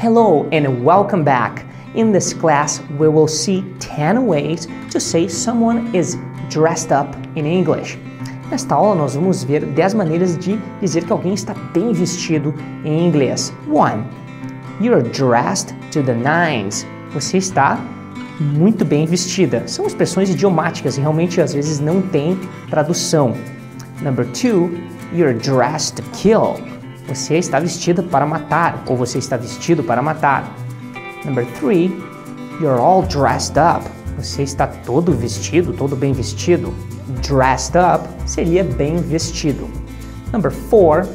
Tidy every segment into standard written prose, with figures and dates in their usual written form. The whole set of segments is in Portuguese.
Hello and welcome back. In this class, we will see 10 ways to say someone is dressed up in English. Nesta aula, nós vamos ver 10 maneiras de dizer que alguém está bem vestido em inglês. 1. You're dressed to the nines. Você está muito bem vestida. São expressões idiomáticas e realmente às vezes não tem tradução. Number 2. You're dressed to kill. Você está vestida para matar, ou você está vestido para matar. Number 3. You're all dressed up. Você está todo vestido, todo bem vestido. Dressed up seria bem vestido. Number 4.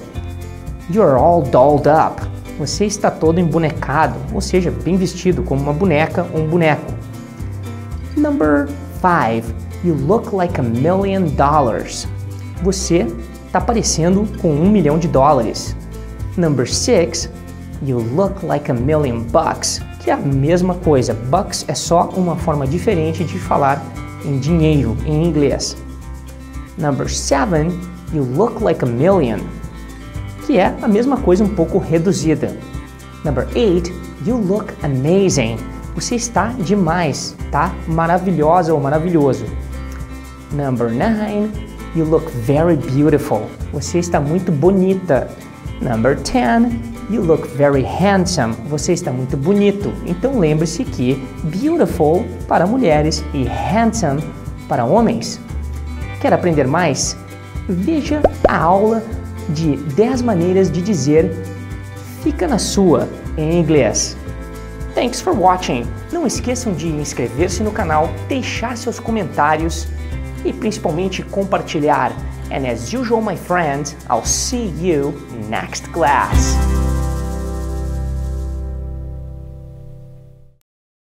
You're all dolled up. Você está todo embonecado, ou seja, bem vestido como uma boneca ou um boneco. Number 5. You look like $1 million. Você está parecendo com $1 milhão. Number 6. You look like $1 million bucks, que é a mesma coisa. Bucks é só uma forma diferente de falar em dinheiro, em inglês. Number 7. You look like $1 million, que é a mesma coisa um pouco reduzida. Number 8. You look amazing. Você está demais, tá? Maravilhosa ou maravilhoso. Number 9. You look very beautiful. Você está muito bonita. Number 10. You look very handsome. Você está muito bonito. Então lembre-se que beautiful para mulheres e handsome para homens. Quer aprender mais? Veja a aula de 10 maneiras de dizer fica na sua em inglês. Thanks for watching. Não esqueçam de inscrever-se no canal, deixar seus comentários e principalmente compartilhar. And as usual, my friends, I'll see you next class.